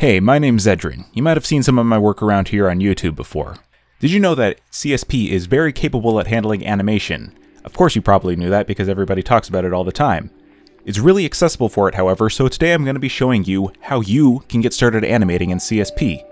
Hey, my name's Zedrin. You might have seen some of my work around here on YouTube before. Did you know that CSP is very capable at handling animation? Of course you probably knew that because everybody talks about it all the time. It's really accessible for it, however, so today I'm going to be showing you how you can get started animating in CSP.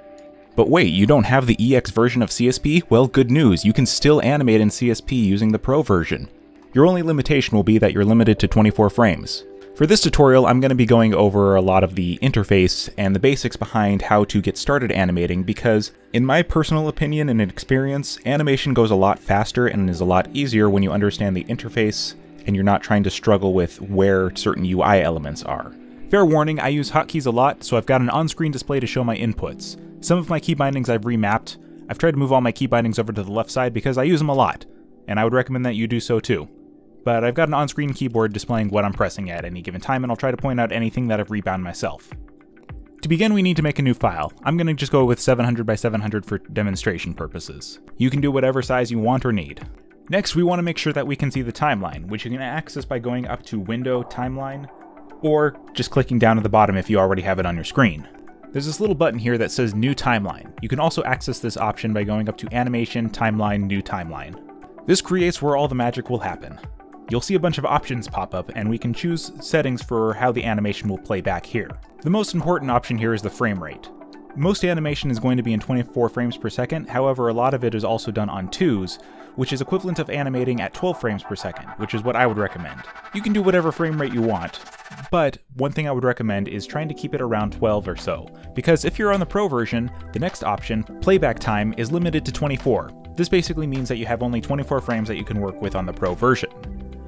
But wait, you don't have the EX version of CSP? Well, good news, you can still animate in CSP using the Pro version. Your only limitation will be that you're limited to 24 frames. For this tutorial, I'm going to be going over a lot of the interface and the basics behind how to get started animating because, in my personal opinion and experience, animation goes a lot faster and is a lot easier when you understand the interface and you're not trying to struggle with where certain UI elements are. Fair warning, I use hotkeys a lot, so I've got an on-screen display to show my inputs. Some of my key bindings I've remapped. I've tried to move all my key bindings over to the left side because I use them a lot, and I would recommend that you do so too. But I've got an on-screen keyboard displaying what I'm pressing at any given time, and I'll try to point out anything that I've rebound myself. To begin, we need to make a new file. I'm going to just go with 700 by 700 for demonstration purposes. You can do whatever size you want or need. Next, we want to make sure that we can see the timeline, which you can access by going up to Window, Timeline, or just clicking down at the bottom if you already have it on your screen. There's this little button here that says New Timeline. You can also access this option by going up to Animation, Timeline, New Timeline. This creates where all the magic will happen. You'll see a bunch of options pop up, and we can choose settings for how the animation will play back here. The most important option here is the frame rate. Most animation is going to be in 24 frames per second, however a lot of it is also done on 2s, which is equivalent of animating at 12 frames per second, which is what I would recommend. You can do whatever frame rate you want, but one thing I would recommend is trying to keep it around 12 or so, because if you're on the Pro version, the next option, playback time, is limited to 24. This basically means that you have only 24 frames that you can work with on the Pro version.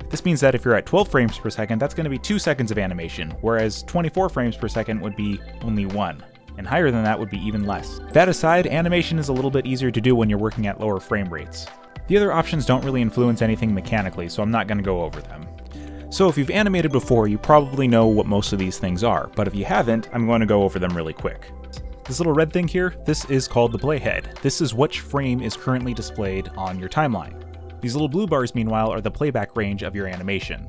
This means that if you're at 12 frames per second, that's going to be 2 seconds of animation, whereas 24 frames per second would be only 1, and higher than that would be even less. That aside, animation is a little bit easier to do when you're working at lower frame rates. The other options don't really influence anything mechanically, so I'm not going to go over them. So if you've animated before, you probably know what most of these things are, but if you haven't, I'm going to go over them really quick. This little red thing here, this is called the playhead. This is which frame is currently displayed on your timeline. These little blue bars, meanwhile, are the playback range of your animation.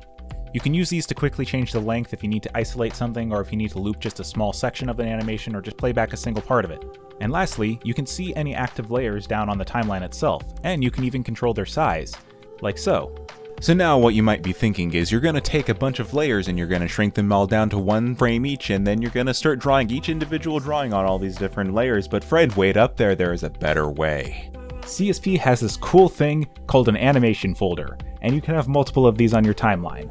You can use these to quickly change the length if you need to isolate something or if you need to loop just a small section of an animation or just play back a single part of it. And lastly, you can see any active layers down on the timeline itself, and you can even control their size, like so. So now what you might be thinking is you're going to take a bunch of layers and you're going to shrink them all down to 1 frame each, and then you're going to start drawing each individual drawing on all these different layers, but Fred, wait up there, there is a better way. CSP has this cool thing called an animation folder, and you can have multiple of these on your timeline.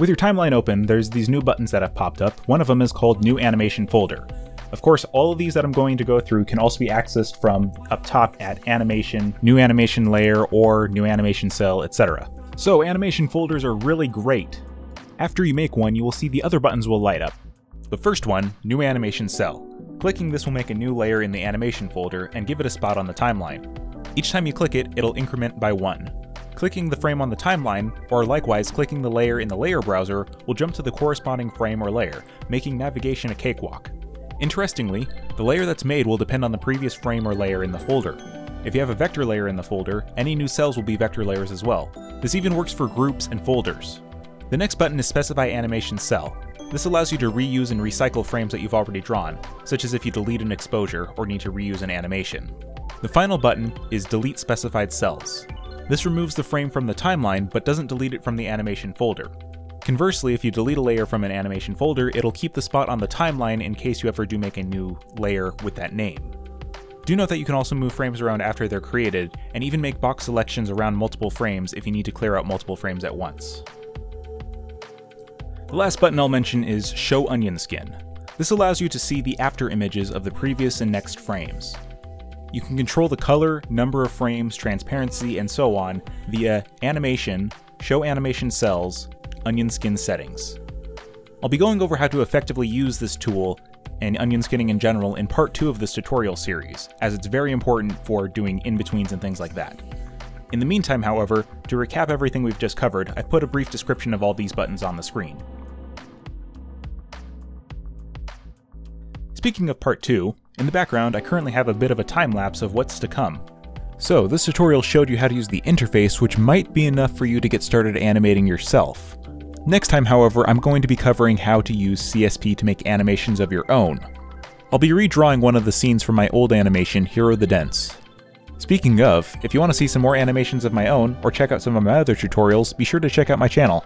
With your timeline open, there's these new buttons that have popped up. One of them is called New Animation Folder. Of course, all of these that I'm going to go through can also be accessed from up top at Animation, New Animation Layer, or New Animation Cell, etc. So animation folders are really great. After you make one, you will see the other buttons will light up. The first one, New Animation Cell. Clicking this will make a new layer in the animation folder and give it a spot on the timeline. Each time you click it, it'll increment by 1. Clicking the frame on the timeline, or likewise clicking the layer in the layer browser, will jump to the corresponding frame or layer, making navigation a cakewalk. Interestingly, the layer that's made will depend on the previous frame or layer in the folder. If you have a vector layer in the folder, any new cells will be vector layers as well. This even works for groups and folders. The next button is Specify Animation Cell. This allows you to reuse and recycle frames that you've already drawn, such as if you delete an exposure or need to reuse an animation. The final button is Delete Specified Cells. This removes the frame from the timeline, but doesn't delete it from the animation folder. Conversely, if you delete a layer from an animation folder, it'll keep the spot on the timeline in case you ever do make a new layer with that name. Do note that you can also move frames around after they're created, and even make box selections around multiple frames if you need to clear out multiple frames at once. The last button I'll mention is Show Onion Skin. This allows you to see the after images of the previous and next frames. You can control the color, number of frames, transparency, and so on via Animation, Show Animation Cells, Onion Skin Settings. I'll be going over how to effectively use this tool and onion skinning in general in part 2 of this tutorial series, as it's very important for doing in-betweens and things like that. In the meantime, however, to recap everything we've just covered, I've put a brief description of all these buttons on the screen. Speaking of part 2, in the background, I currently have a bit of a time lapse of what's to come. So this tutorial showed you how to use the interface, which might be enough for you to get started animating yourself. Next time, however, I'm going to be covering how to use CSP to make animations of your own. I'll be redrawing one of the scenes from my old animation, Hero the Dense. Speaking of, if you want to see some more animations of my own, or check out some of my other tutorials, be sure to check out my channel.